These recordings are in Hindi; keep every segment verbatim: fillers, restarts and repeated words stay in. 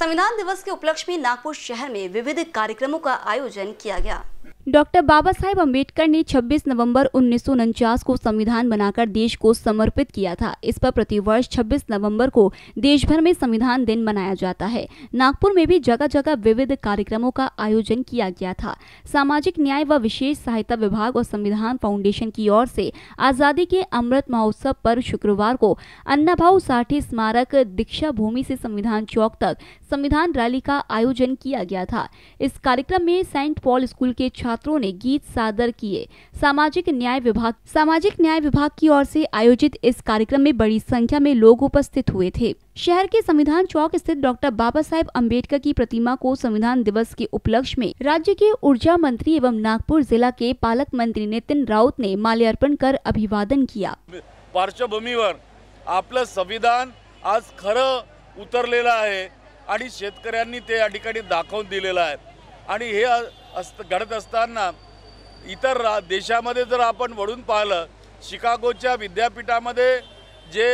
संविधान दिवस के उपलक्ष्य में नागपुर शहर में विविध कार्यक्रमों का आयोजन किया गया। डॉक्टर बाबासाहेब अंबेडकर ने छब्बीस नवंबर उन्नीस सौ उनचास को संविधान बनाकर देश को समर्पित किया था। इस पर प्रतिवर्ष छब्बीस नवंबर को देश भर में संविधान दिन मनाया जाता है। नागपुर में भी जगह जगह विविध कार्यक्रमों का आयोजन किया गया था। सामाजिक न्याय व विशेष सहायता विभाग और संविधान फाउंडेशन की ओर से आज़ादी के अमृत महोत्सव पर शुक्रवार को अन्नभाऊ साठी स्मारक दीक्षाभूमि से संविधान चौक तक संविधान रैली का आयोजन किया गया था। इस कार्यक्रम में सेंट पॉल स्कूल के छात्रों ने गीत सादर किए। सामाजिक न्याय विभाग सामाजिक न्याय विभाग की ओर से आयोजित इस कार्यक्रम में बड़ी संख्या में लोग उपस्थित हुए थे। शहर के संविधान चौक स्थित डॉक्टर बाबासाहेब अंबेडकर की प्रतिमा को संविधान दिवस के उपलक्ष्य में राज्य के ऊर्जा मंत्री एवं नागपुर जिला के पालक मंत्री नितिन राउत ने माल्यार्पण कर अभिवादन किया। पार्श्वभूमीवर आपलं संविधान आज खरं उतरलेलं आहे आणि शेतकऱ्यांनी ते या ठिकाणी दाखवून दिलेलं आहे आणि हे घडत असताना इतर देशामध्ये जर आपण वळून पाहिलं शिकागोच्या विद्यापीठामध्ये जे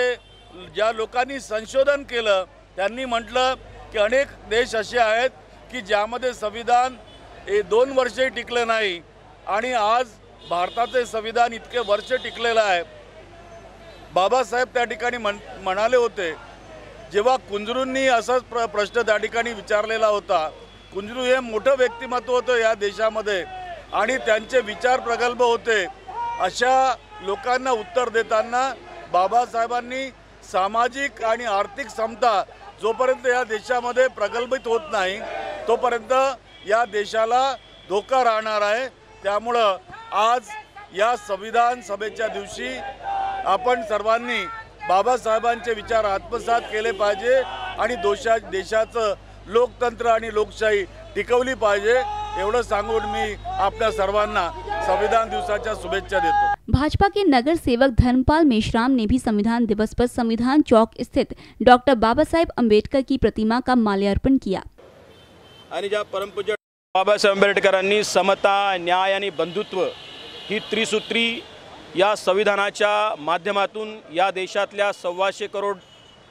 ज्या लोकांनी संशोधन केलं त्यांनी म्हटलं की अनेक देश असे आहेत की ज्यामध्ये संविधान हे दोन वर्षे टिकलं नाही आणि आज भारताचे संविधान इतके वर्ष टिकलेलं आहे। बाबासाहेब त्या ठिकाणी म्हणाले होते जेव्हा कुंजरूंनी असाच प्र प्रश्न त्या ठिकाणी विचारलेला होता। कुंजरू हे मोठं व्यक्तिमत्व होतं या देशामध्ये आणि त्यांचे विचार प्रगल्भ होते। अशा लोकांना उत्तर देताना बाबासाहेबांनी सामाजिक आणि आर्थिक समता जोपर्यंत या देशामध्ये प्रगल्भित होत नाही तोपर्यंत या देशाला धोका राहणार आहे। त्यामुळे आज या संविधान सभेच्या दिवशी आपण सर्वांनी बाबासाहेबांचे विचार आत्मसात केले पाहिजे आणि दोषा देशाचं लोकतंत्र आणि लोकशाही टिकवली पाहिजे एवढं सांगून मी आपल्या सर्वांना संविधान दिवसाच्या शुभेच्छा देतो। भाजपा के नगर सेवक धनपाल मेश्राम ने भी संविधान दिवस पर संविधान चौक स्थित डॉक्टर बाबासाहेब अंबेडकर की प्रतिमा का माल्यार्पण किया। ज्या परमपूज्य बाबासाहेब आंबेडकरांनी समता न्याय आणि बंधुत्व ही त्रिसूत्री या संविधानाच्या माध्यमातून या देशातल्या सव्वाशे करोड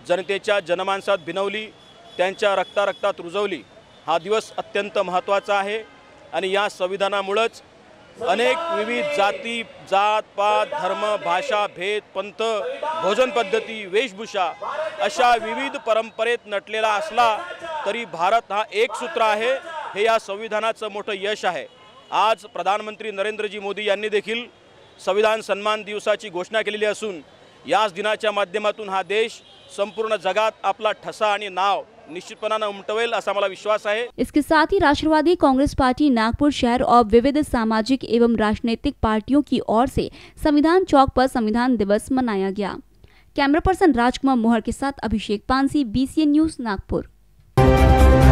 जनतेच्या जनमानसात भिनवली त्यांच्या रक्तारक्तात रुजवली। हा दिवस अत्यंत महत्त्वाचा आहे आणि या संविधानामुळेच अनेक विविध जाती जात पात धर्म भाषा भेद पंथ भोजन पद्धती वेशभूषा अशा विविध परंपरेत नटलेला असला तरी भारत हा एक सूत्र आहे हे या संविधानाचं मोठं यश आहे। आज प्रधानमंत्री नरेंद्रजी मोदी यांनी देखील संविधान सन्मान दिवसाची घोषणा केलेली असून याच दिनाच्या माध्यमातून हा देश संपूर्ण जगात आपला ठसा आणि नाव निश्चितपणाने उमटवेल असा मला विश्वास आहे। इसके साथ ही राष्ट्रवादी कांग्रेस पार्टी नागपुर शहर और विविध सामाजिक एवं राजनीतिक पार्टियों की ओर से संविधान चौक पर संविधान दिवस मनाया गया। कैमरा पर्सन राजकुमार मोहर के साथ Abhishek Panchi, I N B C N news Nagpur.